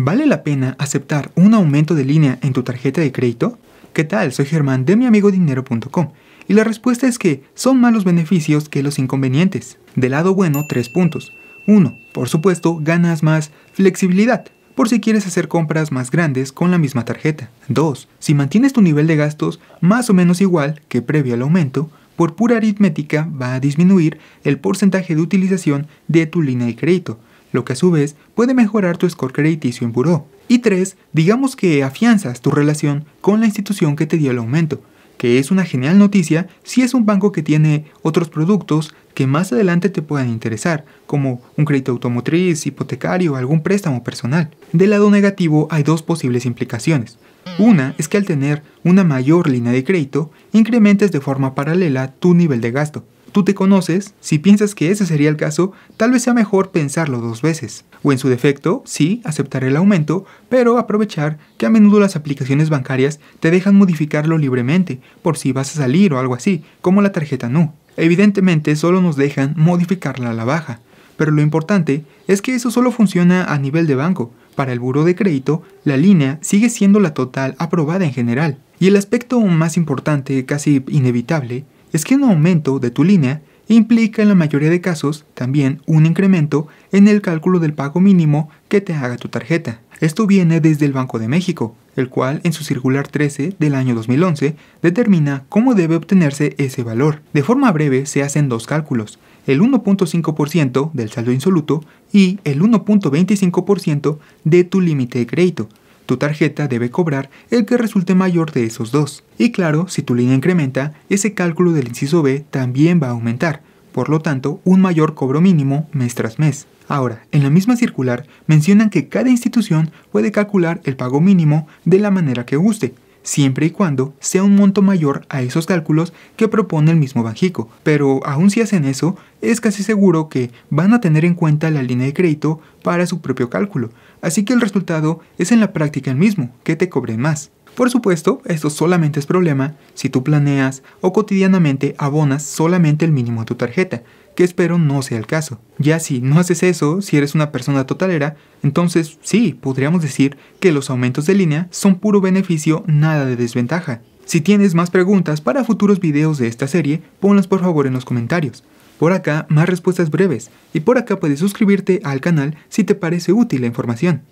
¿Vale la pena aceptar un aumento de línea en tu tarjeta de crédito? ¿Qué tal? Soy Germán de miamigodinero.com y la respuesta es que son más los beneficios que los inconvenientes. Del lado bueno, 3 puntos. 1. Por supuesto, ganas más flexibilidad por si quieres hacer compras más grandes con la misma tarjeta. 2. Si mantienes tu nivel de gastos más o menos igual que previo al aumento, por pura aritmética va a disminuir el porcentaje de utilización de tu línea de crédito, lo que a su vez puede mejorar tu score crediticio en buró. Y 3. Digamos que afianzas tu relación con la institución que te dio el aumento, que es una genial noticia si es un banco que tiene otros productos que más adelante te puedan interesar, como un crédito automotriz, hipotecario o algún préstamo personal. Del lado negativo hay 2 posibles implicaciones. Una es que al tener una mayor línea de crédito, incrementes de forma paralela tu nivel de gasto. Tú te conoces, si piensas que ese sería el caso, tal vez sea mejor pensarlo 2 veces. O en su defecto, sí, aceptar el aumento, pero aprovechar que a menudo las aplicaciones bancarias te dejan modificarlo libremente, por si vas a salir o algo así, como la tarjeta Nu. Evidentemente, solo nos dejan modificarla a la baja, pero lo importante es que eso solo funciona a nivel de banco. Para el buró de crédito, la línea sigue siendo la total aprobada en general. Y el aspecto más importante, casi inevitable, es que un aumento de tu línea implica en la mayoría de casos también un incremento en el cálculo del pago mínimo que te haga tu tarjeta. Esto viene desde el Banco de México, el cual en su circular 13 del año 2011 determina cómo debe obtenerse ese valor. De forma breve se hacen 2 cálculos, el 1.5% del saldo insoluto y el 1.25% de tu límite de crédito. Tu tarjeta debe cobrar el que resulte mayor de esos 2. Y claro, si tu línea incrementa, ese cálculo del inciso B también va a aumentar, por lo tanto, un mayor cobro mínimo mes tras mes. Ahora, en la misma circular mencionan que cada institución puede calcular el pago mínimo de la manera que guste, siempre y cuando sea un monto mayor a esos cálculos que propone el mismo Banxico. Pero aun si hacen eso, es casi seguro que van a tener en cuenta la línea de crédito para su propio cálculo, así que el resultado es en la práctica el mismo, que te cobren más. Por supuesto, esto solamente es problema si tú planeas o cotidianamente abonas solamente el mínimo a tu tarjeta, que espero no sea el caso. Ya si no haces eso, si eres una persona totalera, entonces sí, podríamos decir que los aumentos de línea son puro beneficio, nada de desventaja. Si tienes más preguntas para futuros videos de esta serie, ponlas por favor en los comentarios. Por acá más respuestas breves y por acá puedes suscribirte al canal si te parece útil la información.